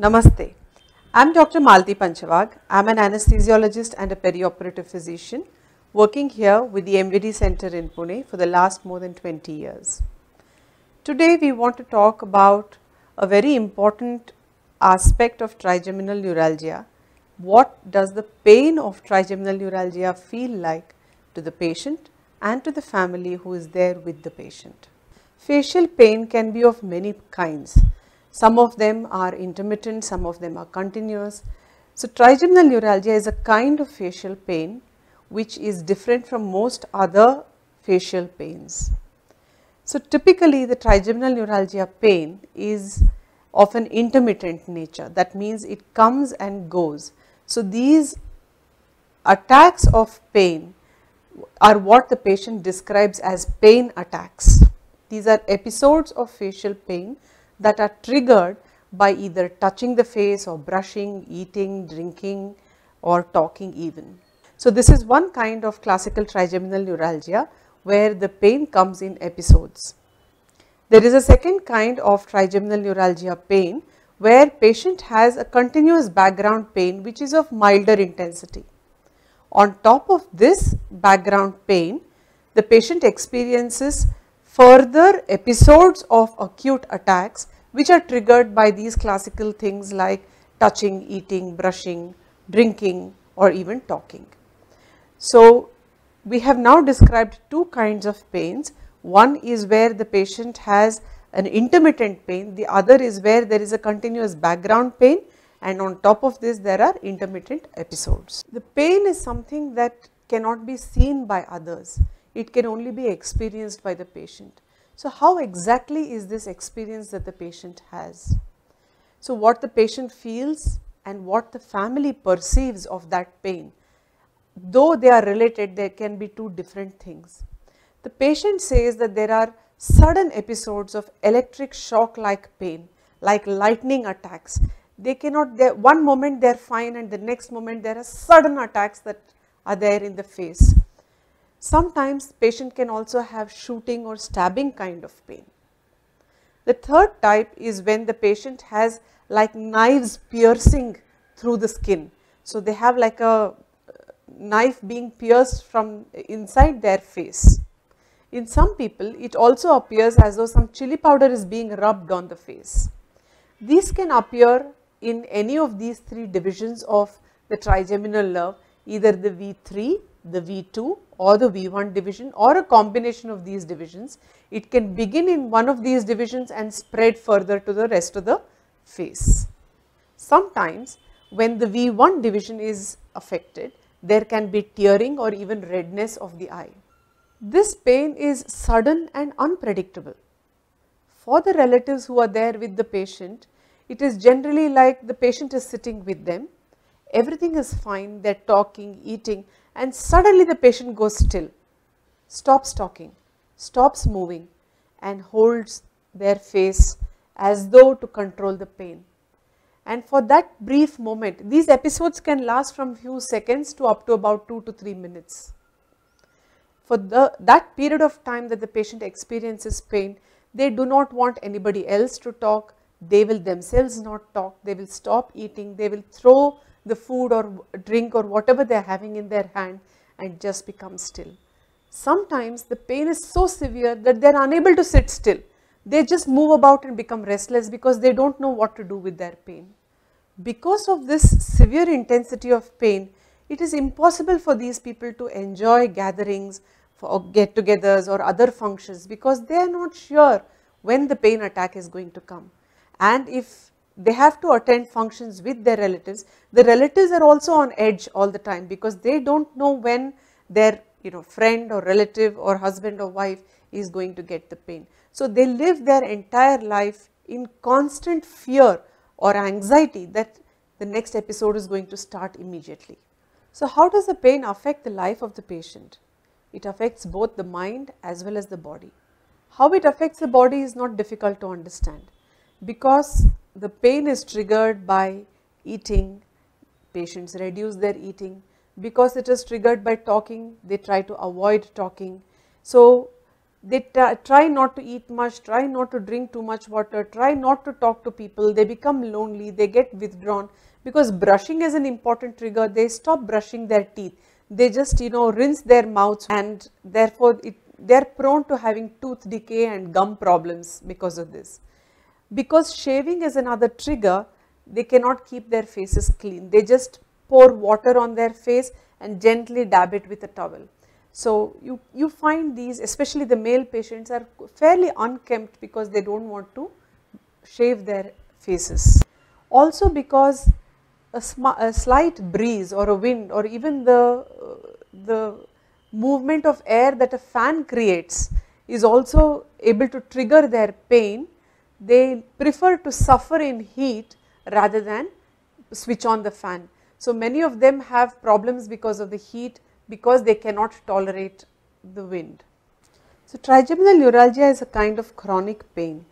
Namaste. I'm Dr. Malati Panchwagh. I'm an anesthesiologist and a perioperative physician working here with the MVD Center in Pune for the last more than 20 years. Today we want to talk about a very important aspect of trigeminal neuralgia. What does the pain of trigeminal neuralgia feel like to the patient and to the family who is there with the patient? Facial pain can be of many kinds. Some of them are intermittent, some of them are continuous. So trigeminal neuralgia is a kind of facial pain which is different from most other facial pains. So typically the trigeminal neuralgia pain is of an intermittent nature. That means it comes and goes. So these attacks of pain are what the patient describes as pain attacks. These are episodes of facial pain that are triggered by either touching the face or brushing, eating, drinking or talking even. So this is one kind of classical trigeminal neuralgia where the pain comes in episodes. There is a second kind of trigeminal neuralgia pain where patient has a continuous background pain which is of milder intensity. On top of this background pain, the patient experiences further episodes of acute attacks which are triggered by these classical things like touching, eating, brushing, drinking or even talking. So we have now described two kinds of pains. One is where the patient has an intermittent pain, the other is where there is a continuous background pain and on top of this there are intermittent episodes. The pain is something that cannot be seen by others. It can only be experienced by the patient. So how exactly is this experience that the patient has? So what the patient feels and what the family perceives of that pain, though they are related, there can be two different things. The patient says that there are sudden episodes of electric shock like pain, like lightning attacks. They cannot, one moment they are fine and the next moment there are sudden attacks that are there in the face. Sometimes patient can also have shooting or stabbing kind of pain. The third type is when the patient has like knives piercing through the skin. So they have like a knife being pierced from inside their face. In some people it also appears as though some chili powder is being rubbed on the face. These can appear in any of these three divisions of the trigeminal nerve, either the V3, the V2 or the V1 division or a combination of these divisions. It can begin in one of these divisions and spread further to the rest of the face. Sometimes when the V1 division is affected, there can be tearing or even redness of the eye. This pain is sudden and unpredictable. For the relatives who are there with the patient, it is generally like the patient is sitting with them, everything is fine, they are talking, eating, and suddenly the patient goes still, stops talking, stops moving and holds their face as though to control the pain. And for that brief moment, these episodes can last from few seconds to up to about 2 to 3 minutes. For that period of time that the patient experiences pain, they do not want anybody else to talk, they will themselves not talk, they will stop eating, they will throw the food or drink or whatever they are having in their hand and just become still. Sometimes the pain is so severe that they are unable to sit still. They just move about and become restless because they don't know what to do with their pain. Because of this severe intensity of pain, it is impossible for these people to enjoy gatherings or get-togethers or other functions because they are not sure when the pain attack is going to come. And if they have to attend functions with their relatives, the relatives are also on edge all the time because they don't know when their friend or relative or husband or wife is going to get the pain. So they live their entire life in constant fear or anxiety that the next episode is going to start immediately. So how does the pain affect the life of the patient? It affects both the mind as well as the body. How it affects the body is not difficult to understand because the pain is triggered by eating, patients reduce their eating. Because it is triggered by talking, they try to avoid talking. So They try not to eat much, try not to drink too much water, try not to talk to people, they become lonely, they get withdrawn. Because brushing is an important trigger, they stop brushing their teeth. They just, rinse their mouths, and therefore they are prone to having tooth decay and gum problems because of this. Because shaving is another trigger, they cannot keep their faces clean. They just pour water on their face and gently dab it with a towel. So, you find these, especially the male patients, are fairly unkempt because they don't want to shave their faces. Also because a slight breeze or a wind or even the movement of air that a fan creates is also able to trigger their pain. They prefer to suffer in heat rather than switch on the fan. So, many of them have problems because of the heat, because they cannot tolerate the wind. So, trigeminal neuralgia is a kind of chronic pain.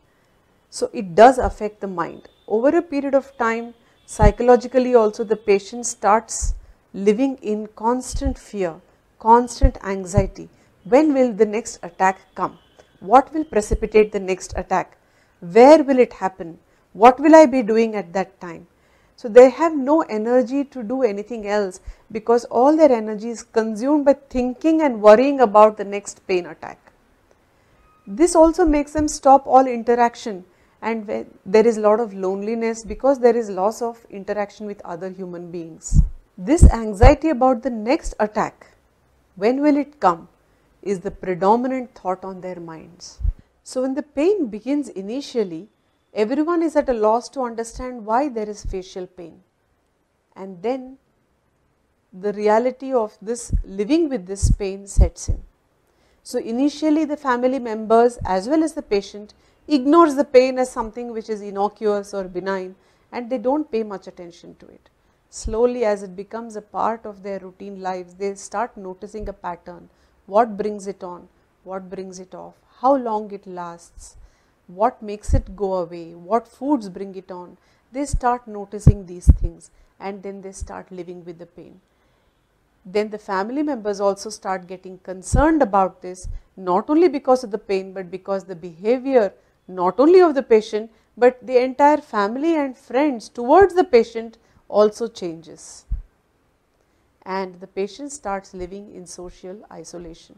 So, it does affect the mind. Over a period of time, psychologically also the patient starts living in constant fear, constant anxiety. When will the next attack come? What will precipitate the next attack? Where will it happen? What will I be doing at that time? So, they have no energy to do anything else because all their energy is consumed by thinking and worrying about the next pain attack. This also makes them stop all interaction, and there is a lot of loneliness because there is loss of interaction with other human beings. This anxiety about the next attack, when will it come, is the predominant thought on their minds. So, when the pain begins initially, everyone is at a loss to understand why there is facial pain, and then the reality of this living with this pain sets in. So, initially the family members as well as the patient ignores the pain as something which is innocuous or benign, and they do not pay much attention to it. Slowly, as it becomes a part of their routine lives, they start noticing a pattern: what brings it on, what brings it off, how long it lasts, what makes it go away, what foods bring it on. They start noticing these things, and then they start living with the pain. Then the family members also start getting concerned about this, not only because of the pain but because the behavior not only of the patient but the entire family and friends towards the patient also changes, and the patient starts living in social isolation.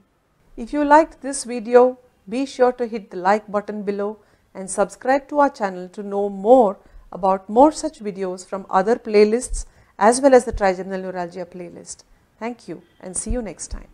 If you liked this video, be sure to hit the like button below and subscribe to our channel to know more about more such videos from other playlists as well as the trigeminal neuralgia playlist. Thank you and see you next time.